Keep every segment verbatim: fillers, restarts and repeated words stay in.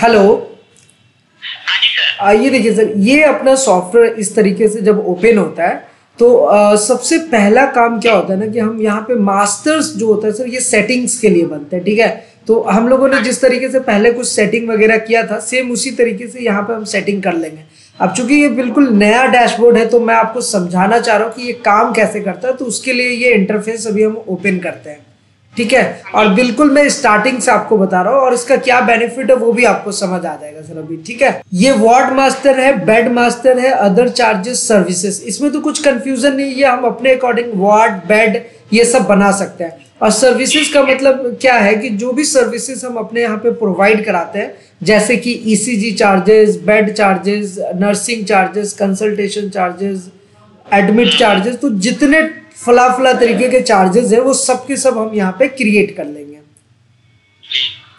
Hello. ये देखिए sir, ये अपना सॉफ्टवेयर इस तरीके से जब ओपन होता है तो आ, सबसे पहला काम क्या होता है ना कि हम यहाँ पे मास्टर्स जो होता है सर ये सेटिंग्स के लिए बनता है। ठीक है, तो हम लोगों ने जिस तरीके से पहले कुछ सेटिंग वगैरह किया था सेम उसी तरीके से यहाँ पे हम सेटिंग कर लेंगे। अब चूंकि ये बिल्कुल नया डैशबोर्ड है तो मैं आपको समझाना चाह रहा हूँ कि ये काम कैसे करता है, तो उसके लिए ये इंटरफेस अभी हम ओपन करते हैं। ठीक है, और बिल्कुल मैं स्टार्टिंग से आपको बता रहा हूँ और इसका क्या बेनिफिट है वो भी आपको समझ आ जाएगा सर अभी। ठीक है, ये वार्ड मास्टर है, बेड मास्टर है, अदर चार्जेस सर्विसेज, इसमें तो कुछ कंफ्यूजन नहीं है। हम अपने अकॉर्डिंग वार्ड बेड ये सब बना सकते हैं। और सर्विसेज का मतलब क्या है कि जो भी सर्विसेज हम अपने यहाँ पे प्रोवाइड कराते हैं जैसे कि ECG charges, bed charges, nursing charges, consultation charges, admit charges, तो जितने फला फला तरीके के चार्जेस है वो सब के सब हम यहाँ पे क्रिएट कर लेंगे।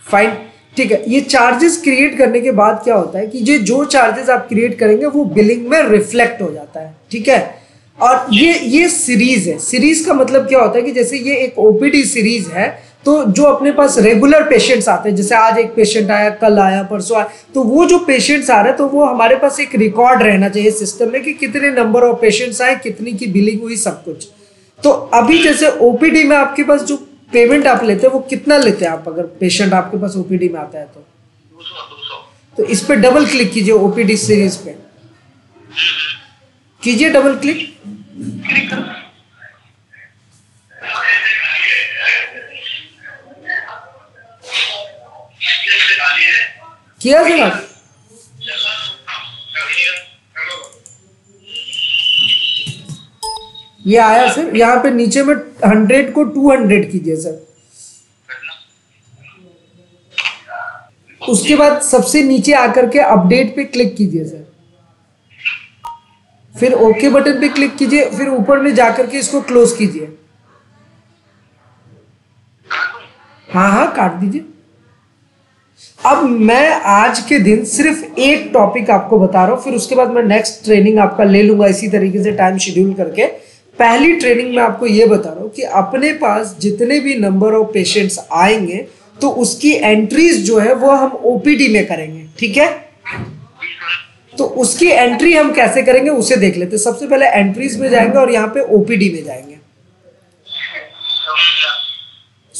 फाइन, ठीक है। ये चार्जेस क्रिएट करने के बाद क्या होता है कि ये जो चार्जेस आप क्रिएट करेंगे वो बिलिंग में रिफ्लेक्ट हो जाता है। ठीक है, और ये ये सीरीज है। सीरीज का मतलब क्या होता है कि जैसे ये एक ओपीडी सीरीज है तो जो अपने पास रेगुलर पेशेंट्स आते हैं, जैसे आज एक पेशेंट आया, कल आया, परसों आया, तो वो जो पेशेंट्स आ रहे हैं तो वो हमारे पास एक रिकॉर्ड रहना चाहिए सिस्टम में कि कितने नंबर ऑफ पेशेंट्स आए, कितनी की बिलिंग हुई, सब कुछ। तो अभी जैसे ओपीडी में आपके पास जो पेमेंट आप लेते हैं वो कितना लेते हैं आप, अगर पेशेंट आपके पास ओपीडी में आता है तो तो इस पर डबल क्लिक कीजिए, ओपीडी सीरीज पे कीजिए डबल क्लिक। किया सर आप? ये आया सर, यहाँ पे नीचे में हंड्रेड को टू हंड्रेड कीजिए सर। उसके बाद सबसे नीचे आकर के अपडेट पे क्लिक कीजिए सर, फिर ओके बटन पे क्लिक कीजिए, फिर ऊपर में जाकर के इसको क्लोज कीजिए। हाँ हाँ काट दीजिए। अब मैं आज के दिन सिर्फ एक टॉपिक आपको बता रहा हूँ, फिर उसके बाद मैं नेक्स्ट ट्रेनिंग आपका ले लूंगा इसी तरीके से टाइम शेड्यूल करके। पहली ट्रेनिंग में आपको ये बता रहा हूँ कि अपने पास जितने भी नंबर ऑफ पेशेंट्स आएंगे तो उसकी एंट्रीज जो है वो हम ओपीडी में करेंगे। ठीक है, तो उसकी एंट्री हम कैसे करेंगे उसे देख लेते हैं। सबसे पहले एंट्रीज में जाएंगे और यहाँ पे ओपीडी में जाएंगे।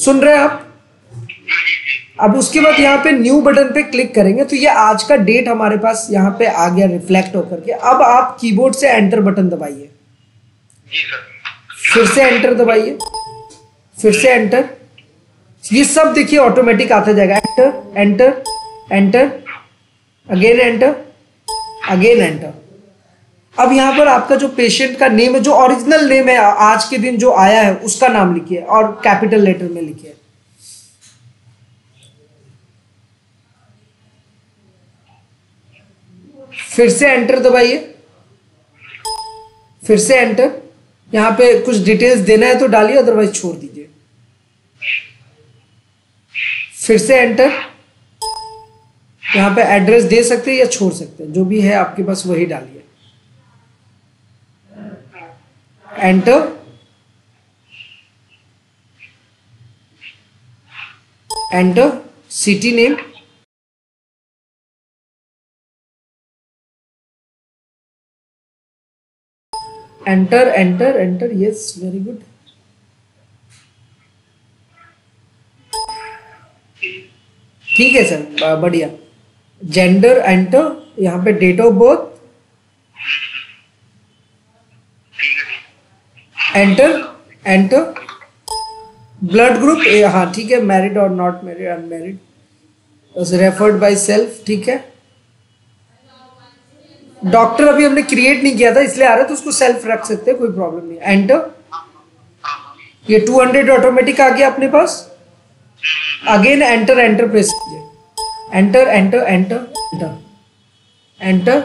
सुन रहे हैं आप? अब उसके बाद यहाँ पे न्यू बटन पे क्लिक करेंगे तो ये आज का डेट हमारे पास यहाँ पे आ गया रिफ्लेक्ट होकर के। अब आप कीबोर्ड से एंटर बटन दबाइए, फिर से एंटर दबाइए, फिर से एंटर। ये सब देखिए ऑटोमेटिक आता जाएगा, enter enter enter, again enter, again enter. अब यहाँ पर आपका जो पेशेंट का नेम है, जो ओरिजिनल नेम है आज के दिन जो आया है, उसका नाम लिखिए और कैपिटल लेटर में लिखिए। फिर से एंटर दबाइए, फिर से एंटर। यहाँ पे कुछ डिटेल्स देना है तो डालिए, अदरवाइज छोड़ दीजिए। फिर से एंटर। यहाँ पे एड्रेस दे सकते हैं या छोड़ सकते हैं, जो भी है आपके पास वही डालिए। Enter. Enter. City name. Enter enter enter, yes, very good. ठीक है सर, बढ़िया। जेंडर एंटर, यहाँ पे date of birth enter enter. Blood group, हाँ ठीक है, मैरिड और not married, unmarried, referred by self, ठीक है। डॉक्टर अभी हमने क्रिएट नहीं किया था इसलिए आ रहा है, तो उसको सेल्फ रख सकते हैं, कोई प्रॉब्लम नहीं। एंटर। ये टू हंड्रेड ऑटोमेटिक आ गया अपने पास। अगेन एंटर एंटर प्रेस कीजिए, enter enter enter enter enter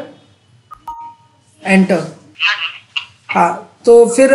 enter. हाँ, तो फिर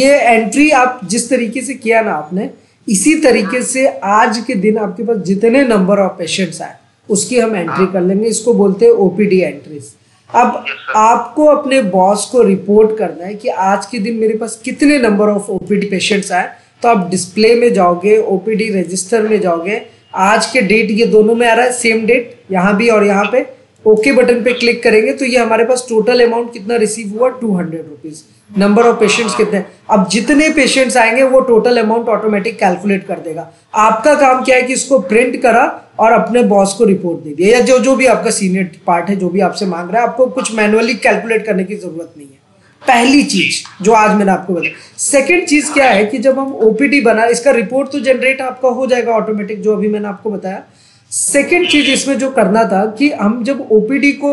ये एंट्री आप जिस तरीके से किया ना आपने, इसी तरीके से आज के दिन आपके पास जितने नंबर ऑफ पेशेंट्स आए उसकी हम एंट्री कर लेंगे। इसको बोलते हैं ओपीडी एंट्रीज। अब आपको अपने बॉस को रिपोर्ट करना है कि आज के दिन मेरे पास कितने नंबर ऑफ ओपीडी पेशेंट्स आए, तो आप डिस्प्ले में जाओगे, ओपीडी रजिस्टर में जाओगे, आज के डेट ये दोनों में आ रहा है सेम डेट, यहाँ भी और यहाँ पे ओके बटन पे क्लिक करेंगे तो ये हमारे पास टोटल अमाउंट कितना रिसीव हुआ two hundred rupees. Number of patients कितने, अब जितने पेशेंट्स आएंगे वो टोटल अमाउंट ऑटोमेटिक कैलकुलेट कर देगा। आपका काम क्या है कि इसको प्रिंट करा और अपने बॉस को रिपोर्ट दे दिया, या जो जो भी आपका सीनियर पार्ट है जो भी आपसे मांग रहा है, आपको कुछ मैनुअली कैलकुलेट करने की जरूरत नहीं है। पहली चीज जो आज मैंने आपको बताया। सेकंड चीज क्या है कि जब हम ओपीडी बना, इसका रिपोर्ट तो जनरेट आपका हो जाएगा ऑटोमेटिक, जो अभी मैंने आपको बताया। सेकंड चीज इसमें जो करना था कि हम जब ओपीडी को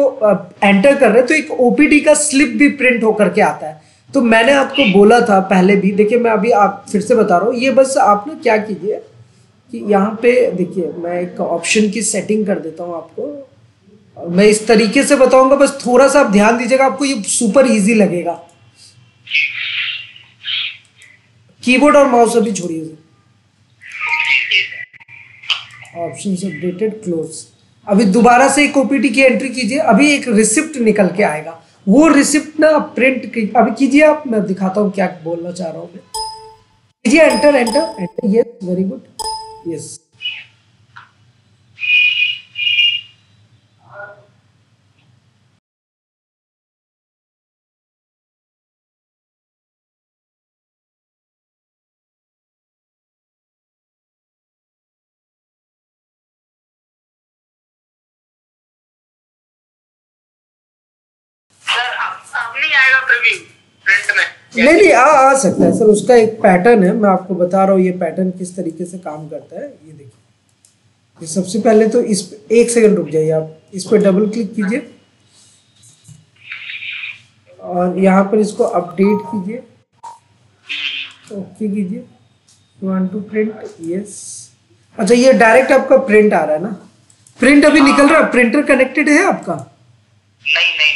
एंटर कर रहे तो एक ओपीडी का स्लिप भी प्रिंट होकर के आता है। तो मैंने आपको बोला था पहले भी, देखिए मैं अभी आप फिर से बता रहा हूँ, ये बस आप ना क्या कीजिए कि यहाँ पे देखिए मैं एक ऑप्शन की सेटिंग कर देता हूँ आपको, मैं इस तरीके से बताऊंगा, बस थोड़ा सा आप ध्यान दीजिएगा, आपको ये सुपर इजी लगेगा। कीबोर्ड और माउस अभी छोड़िए, ऑप्शन अपडेटेड क्लोज। अभी दोबारा से एक ओपीडी की एंट्री कीजिए, अभी एक रिसिप्ट निकल के आएगा, वो रिसिप्ट ना प्रिंट की, अभी कीजिए आप, मैं दिखाता हूँ क्या बोलना चाह रहा हूँ। कीजिए enter enter enter, yes very good, yes नहीं नहीं आ आ सकता है सर, उसका एक पैटर्न है, मैं आपको बता रहा हूँ ये पैटर्न किस तरीके से काम करता है। ये देखिए, ये सबसे पहले तो इस पे, एक सेकंड रुक जाइए आप, इस पे डबल क्लिक कीजिए और यहाँ पर इसको अपडेट कीजिए, ओके कीजिए, वन टू प्रिंट, यस। अच्छा ये डायरेक्ट आपका प्रिंट आ रहा है ना, प्रिंट अभी निकल रहा है, प्रिंटर कनेक्टेड है आपका? नहीं नहीं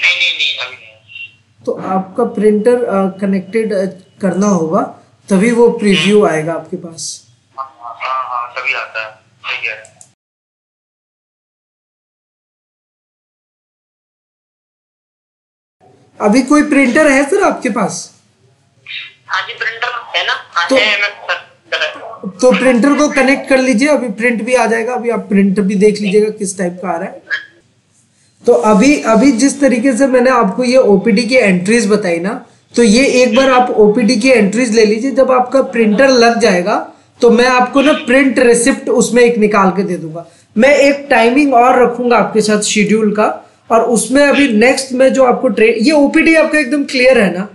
तो आपका प्रिंटर कनेक्टेड uh, uh, करना होगा तभी वो प्रीव्यू आएगा आपके पास। हाँ हाँ हाँ तभी आता है, सही कह रहे हैं। अभी कोई प्रिंटर है सर आपके पास? हाँ जी प्रिंटर है ना, तो, तो प्रिंटर को कनेक्ट कर लीजिए, अभी प्रिंट भी आ जाएगा, अभी आप प्रिंटर भी देख लीजिएगा किस टाइप का आ रहा है। तो अभी अभी जिस तरीके से मैंने आपको ये ओपीडी की एंट्रीज बताई ना, तो ये एक बार आप ओपीडी की एंट्रीज ले लीजिए, जब आपका प्रिंटर लग जाएगा तो मैं आपको ना प्रिंट रिसिप्ट उसमें एक निकाल के दे दूंगा। मैं एक टाइमिंग और रखूंगा आपके साथ शेड्यूल का, और उसमें अभी नेक्स्ट में जो आपको ट्रेन, ये ओपीडी आपका एकदम क्लियर है ना,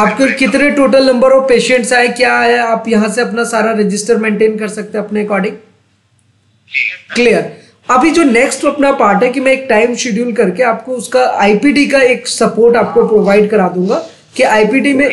आपके कितने टोटल नंबर ऑफ पेशेंट्स आए क्या है, आप यहाँ से अपना सारा रजिस्टर मेंटेन कर सकते हैं अपने अकॉर्डिंग, क्लियर। अभी जो नेक्स्ट अपना पार्ट है कि मैं एक टाइम शेड्यूल करके आपको उसका आईपीडी का एक सपोर्ट आपको प्रोवाइड करा दूंगा कि आईपीडी में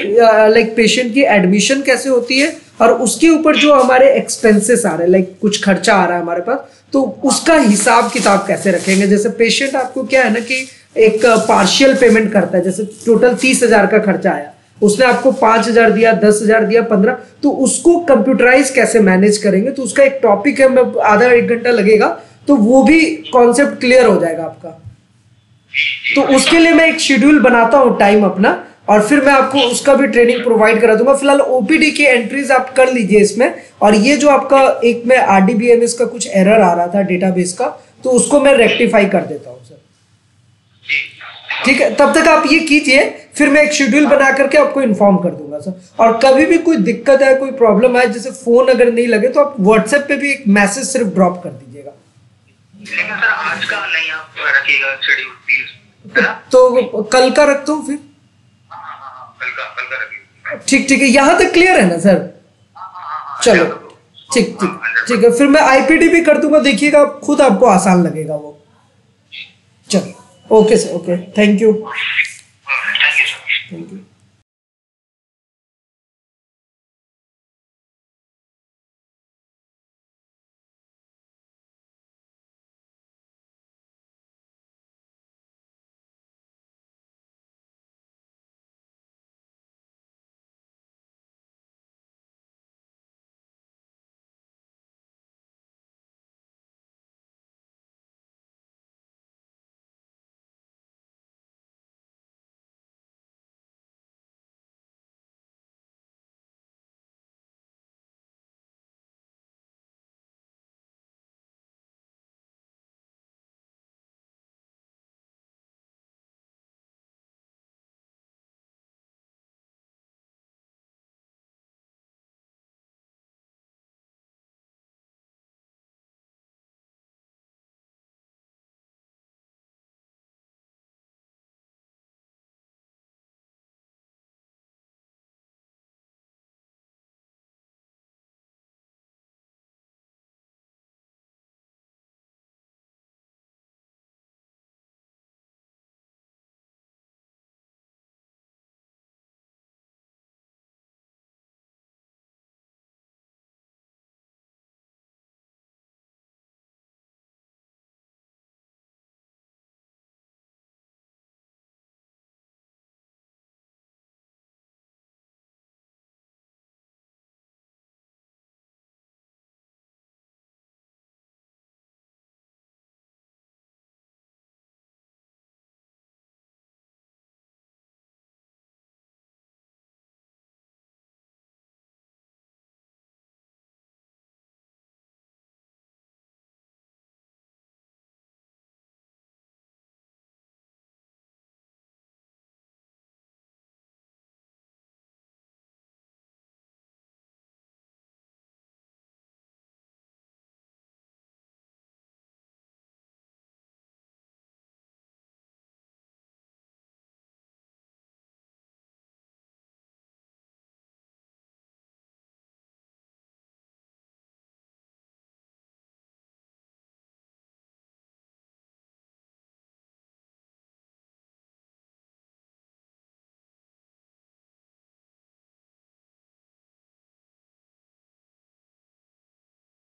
लाइक पेशेंट की एडमिशन कैसे होती है, और उसके ऊपर जो हमारे एक्सपेंसेस आ रहे हैं लाइक कुछ खर्चा आ रहा है हमारे पास, तो उसका हिसाब किताब कैसे रखेंगे। जैसे पेशेंट आपको क्या है ना कि एक पार्शियल पेमेंट करता है, जैसे टोटल तीस हजार का खर्चा आया, उसने आपको पांच हजार दिया, दस हजार दिया, पंद्रह, तो उसको कंप्यूटराइज कैसे मैनेज करेंगे, तो उसका एक टॉपिक है, मैं आधा एक घंटा लगेगा, तो वो भी कॉन्सेप्ट क्लियर हो जाएगा आपका। तो उसके लिए मैं एक शेड्यूल बनाता हूँ टाइम अपना, और फिर मैं आपको उसका भी ट्रेनिंग प्रोवाइड करा दूंगा। फिलहाल ओपीडी की एंट्रीज आप कर लीजिए इसमें, और ये जो आपका एक में आरडीबीएमएस का कुछ एरर आ रहा था डेटाबेस का, तो उसको मैं रेक्टिफाई कर देता हूँ सर, ठीक है। तब तक आप ये कीजिए, फिर मैं एक शेड्यूल बना करके आपको इन्फॉर्म कर दूंगा सर। और कभी भी कोई दिक्कत है, कोई प्रॉब्लम आए, जैसे फोन अगर नहीं लगे तो आप व्हाट्सएप पे भी एक मैसेज सिर्फ ड्रॉप कर दीजिएगा। लेकिन सर आज का नहीं आप रखिएगा शेड्यूल प्लीज, तो कल का रखता हूँ फिर। हाँ हाँ हाँ कल का कल का रखिए, ठीक ठीक है, यहाँ तक क्लियर है ना सर? चलो ठीक ठीक ठीक है, फिर मैं आईपीडी भी कर दूंगा, देखिएगा आप खुद, आपको आसान लगेगा वो। चलो okay sir, okay, thank you, thank you sir, thank you.